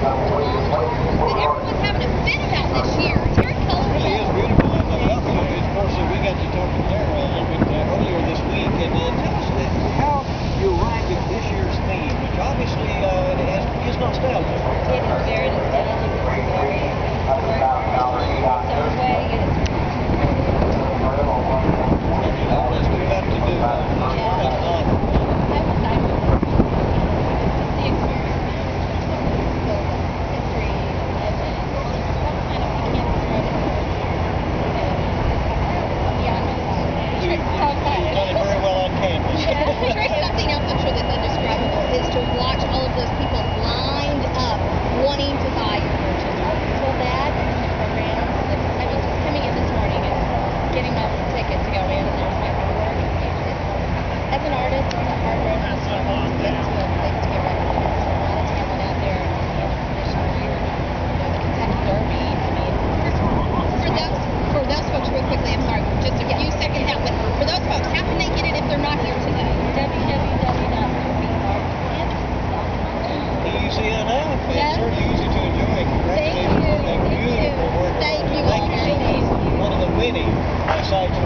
Everyone's having a fit about this year. It's very colorful. It is beautiful. I love it. Of course, we got to talk to Lara a little bit earlier this week, and tell us how you arrived at this year's theme, which obviously is nostalgia. It is very nostalgic. It's very